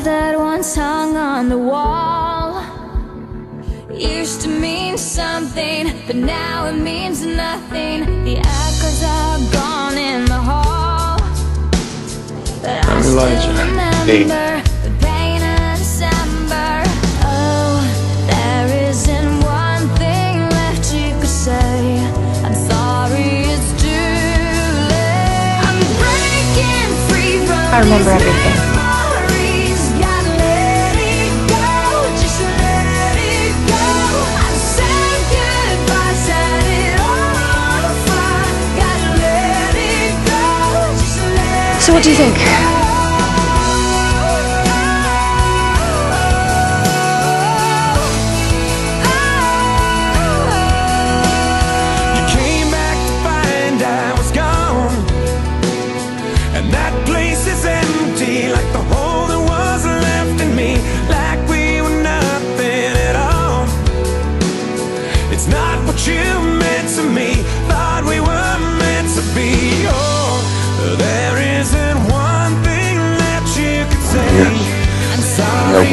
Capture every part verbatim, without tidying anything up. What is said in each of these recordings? love that once hung on the wall used to mean something, but now it means nothing. The echoes are gone in the hall, but I still remember the pain of December. Oh, there isn't one thing left you could say. I'm sorry, it's too late. I'm breaking free from I remember everything. So what do you think? You came back to find I was gone, and that place is empty, like the hole that was left in me, like we were nothing at all. It's not what you meant to me, thought we were meant to be. Oh, there is no one. I'm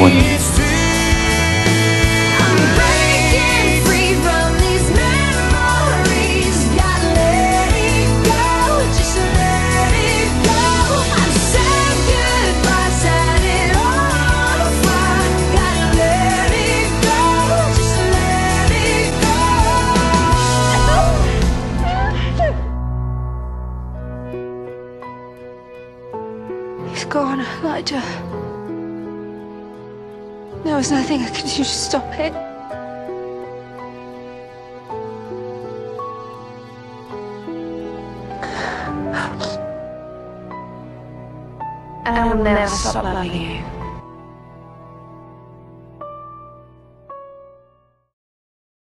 breaking free from these memories. Gotta let it go, just let it go. I've said goodbye, said it all before. Gotta let it go, just let it go. He's gone, Elijah. There was nothing I could do to stop it. And I will never stop loving you.